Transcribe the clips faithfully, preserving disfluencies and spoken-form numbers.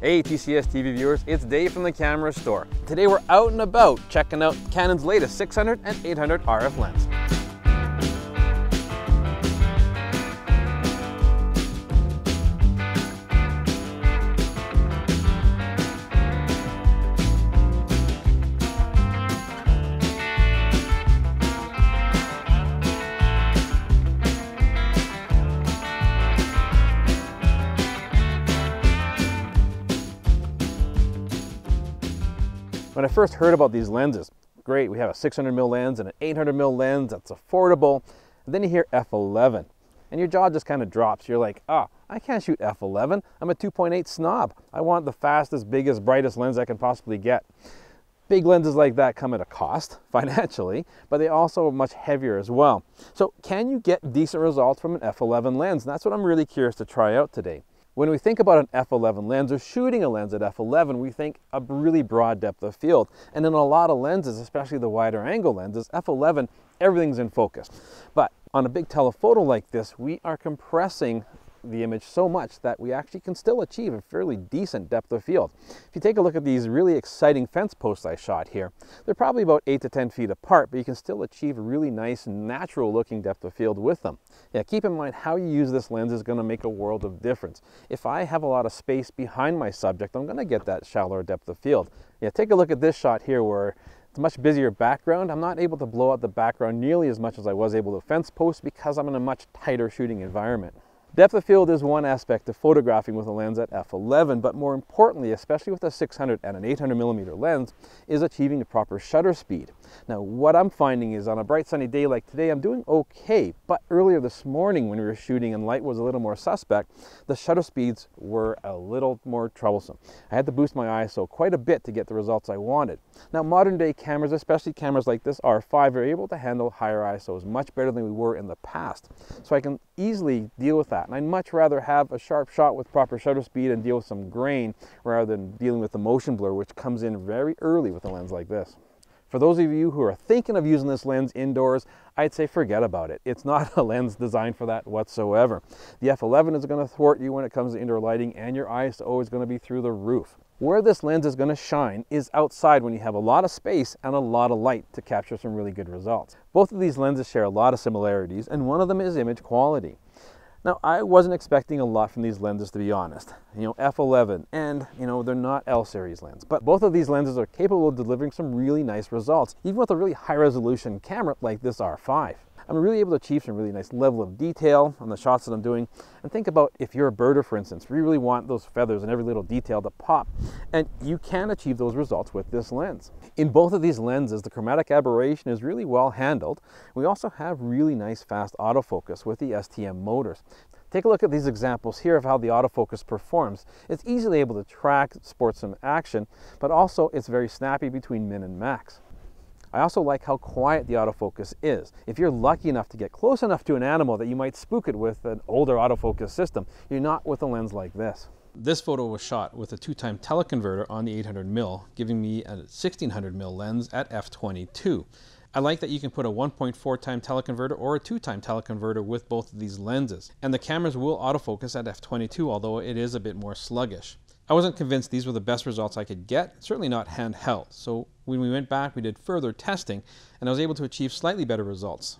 Hey T C S T V viewers, it's Dave from The Camera Store. Today we're out and about checking out Canon's latest six hundred and eight hundred R F lens. When I first heard about these lenses, great, we have a six hundred millimeter lens and an eight hundred millimeter lens that's affordable. And then you hear F eleven, and your jaw just kind of drops. You're like, ah, oh, I can't shoot F eleven. I'm a two point eight snob. I want the fastest, biggest, brightest lens I can possibly get. Big lenses like that come at a cost financially, but they also are much heavier as well. So can you get decent results from an F eleven lens? And that's what I'm really curious to try out today. When we think about an F eleven lens or shooting a lens at F eleven, we think a really broad depth of field. And in a lot of lenses, especially the wider angle lenses, F eleven, everything's in focus. But on a big telephoto like this, we are compressing the image so much that we actually can still achieve a fairly decent depth of field. If you take a look at these really exciting fence posts I shot here, they're probably about eight to ten feet apart, but you can still achieve a really nice, natural looking depth of field with them. Yeah, keep in mind how you use this lens is going to make a world of difference. If I have a lot of space behind my subject, I'm going to get that shallower depth of field. Yeah, take a look at this shot here where it's a much busier background. I'm not able to blow out the background nearly as much as I was able to fence post because I'm in a much tighter shooting environment. Depth of field is one aspect of photographing with a lens at F eleven, but more importantly, especially with a six hundred and an eight hundred millimeter lens, is achieving the proper shutter speed. Now, what I'm finding is on a bright sunny day like today, I'm doing okay, but earlier this morning when we were shooting and light was a little more suspect, the shutter speeds were a little more troublesome. I had to boost my I S O quite a bit to get the results I wanted. Now, modern day cameras, especially cameras like this R five, are able to handle higher I S Os much better than we were in the past, so I can easily deal with that. And I'd much rather have a sharp shot with proper shutter speed and deal with some grain rather than dealing with the motion blur, which comes in very early with a lens like this. For those of you who are thinking of using this lens indoors, I'd say forget about it. It's not a lens designed for that whatsoever. The F eleven is going to thwart you when it comes to indoor lighting, and your I S O is going to be through the roof. Where this lens is going to shine is outside when you have a lot of space and a lot of light to capture some really good results. Both of these lenses share a lot of similarities, and one of them is image quality. Now, I wasn't expecting a lot from these lenses, to be honest. You know, F eleven and, you know, they're not L series lens, but both of these lenses are capable of delivering some really nice results, even with a really high resolution camera like this R five. I'm really able to achieve some really nice level of detail on the shots that I'm doing. And think about if you're a birder, for instance, we really want those feathers and every little detail to pop. And you can achieve those results with this lens. In both of these lenses, the chromatic aberration is really well handled. We also have really nice fast autofocus with the S T M motors. Take a look at these examples here of how the autofocus performs. It's easily able to track sportsman action, but also it's very snappy between min and max. I also like how quiet the autofocus is. If you're lucky enough to get close enough to an animal that you might spook it with an older autofocus system, you're not with a lens like this. This photo was shot with a two-time teleconverter on the eight hundred millimeter, giving me a sixteen hundred millimeter lens at f twenty-two. I like that you can put a one point four time teleconverter or a two-time teleconverter with both of these lenses, and the cameras will autofocus at f twenty-two, although it is a bit more sluggish. I wasn't convinced these were the best results I could get, certainly not handheld, so when we went back we did further testing and I was able to achieve slightly better results.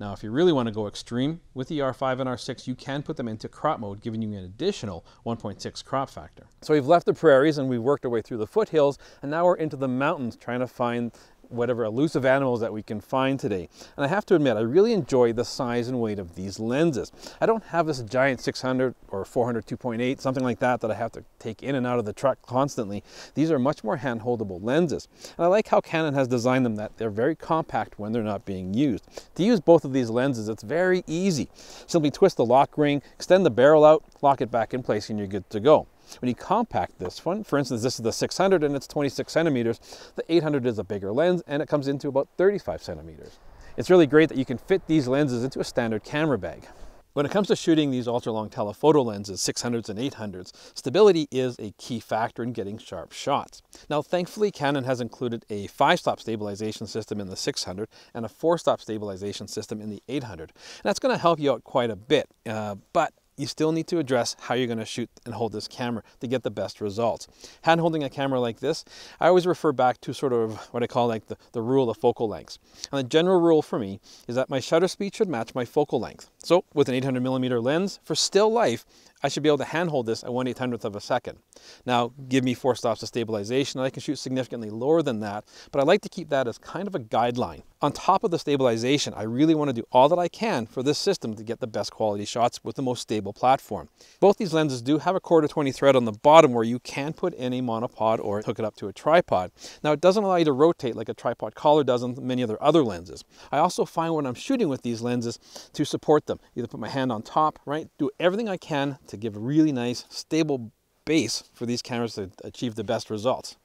Now if you really want to go extreme, with the R five and R six you can put them into crop mode, giving you an additional one point six crop factor. So we've left the prairies and we've worked our way through the foothills, and now we're into the mountains trying to find whatever elusive animals that we can find today. And I have to admit, I really enjoy the size and weight of these lenses. I don't have this giant six hundred or four hundred two point eight, something like that, that I have to take in and out of the truck constantly. These are much more hand-holdable lenses. And I like how Canon has designed them, that they're very compact when they're not being used. To use both of these lenses, it's very easy. Simply twist the lock ring, extend the barrel out, lock it back in place, and you're good to go. When you compact this one, for instance, this is the six hundred and it's twenty-six centimeters. The eight hundred is a bigger lens and it comes into about thirty-five centimeters. It's really great that you can fit these lenses into a standard camera bag. When it comes to shooting these ultra-long telephoto lenses, six hundreds and eight hundreds, stability is a key factor in getting sharp shots. Now, thankfully, Canon has included a five-stop stabilization system in the six hundred and a four-stop stabilization system in the eight hundred. And that's going to help you out quite a bit, uh, but you still need to address how you're going to shoot and hold this camera to get the best results. Hand holding a camera like this, I always refer back to sort of what I call like the, the rule of focal lengths. And the general rule for me is that my shutter speed should match my focal length. So with an eight hundred millimeter lens for still life, I should be able to hand hold this at one eight hundredth of a second. Now give me four stops of stabilization, and I can shoot significantly lower than that, but I like to keep that as kind of a guideline. On top of the stabilization, I really want to do all that I can for this system to get the best quality shots with the most stable platform. Both these lenses do have a quarter twenty thread on the bottom where you can put in a monopod or hook it up to a tripod. Now it doesn't allow you to rotate like a tripod collar does on many other other lenses. I also find when I'm shooting with these lenses to support them, either put my hand on top, right, do everything I can to give a really nice stable base for these cameras to achieve the best results.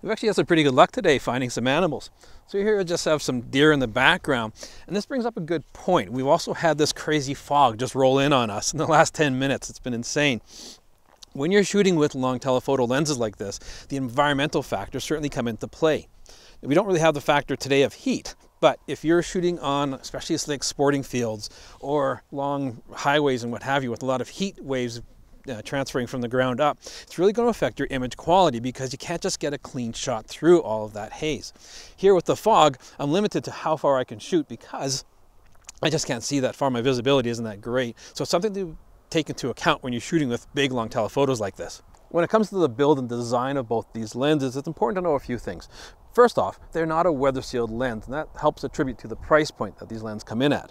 We've actually had some pretty good luck today finding some animals. So here I just have some deer in the background, and this brings up a good point. We've also had this crazy fog just roll in on us in the last ten minutes. It's been insane. When you're shooting with long telephoto lenses like this, the environmental factors certainly come into play. We don't really have the factor today of heat, but if you're shooting on, especially like sporting fields or long highways and what have you, with a lot of heat waves Uh, transferring from the ground up, it's really going to affect your image quality because you can't just get a clean shot through all of that haze. Here with the fog, I'm limited to how far I can shoot because I just can't see that far. My visibility isn't that great. So it's something to take into account when you're shooting with big long telephotos like this. When it comes to the build and design of both these lenses, it's important to know a few things. First off, they're not a weather-sealed lens, and that helps attribute to the price point that these lenses come in at.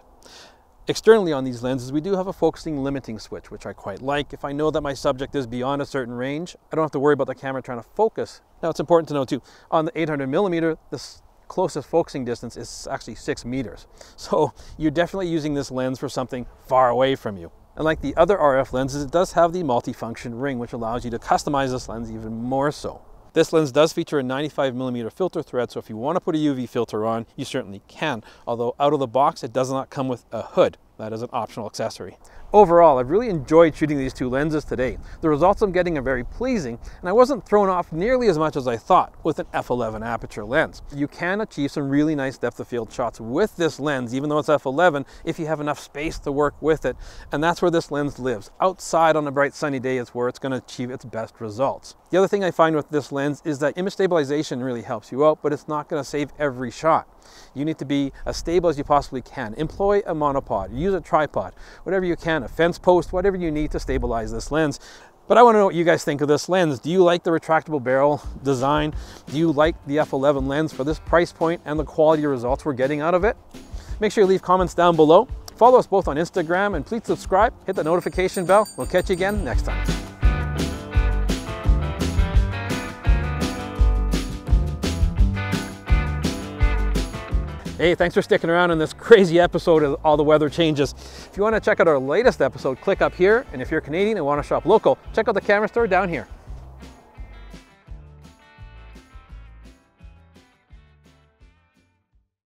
Externally on these lenses, we do have a focusing limiting switch, which I quite like. If I know that my subject is beyond a certain range, I don't have to worry about the camera trying to focus. Now it's important to know too, on the eight hundred millimeter, this closest focusing distance is actually six meters. So you're definitely using this lens for something far away from you. And like the other R F lenses, it does have the multifunction ring, which allows you to customize this lens even more so. This lens does feature a ninety-five millimeter filter thread, so if you want to put a U V filter on, you certainly can, although out of the box it does not come with a hood. That is an optional accessory. Overall, I've really enjoyed shooting these two lenses today. The results I'm getting are very pleasing, and I wasn't thrown off nearly as much as I thought with an F eleven aperture lens. You can achieve some really nice depth of field shots with this lens, even though it's F eleven, if you have enough space to work with it, and that's where this lens lives. Outside on a bright sunny day is where it's going to achieve its best results. The other thing I find with this lens is that image stabilization really helps you out, but it's not going to save every shot. You need to be as stable as you possibly can. Employ a monopod, use a tripod, whatever you can, a fence post, whatever you need to stabilize this lens. But I want to know what you guys think of this lens. Do you like the retractable barrel design? Do you like the F eleven lens for this price point and the quality results we're getting out of it? Make sure you leave comments down below. Follow us both on Instagram, and please subscribe, hit the notification bell. We'll catch you again next time. Hey, thanks for sticking around in this crazy episode of All the Weather Changes. If you want to check out our latest episode, click up here. And if you're Canadian and want to shop local, check out the camera store down here.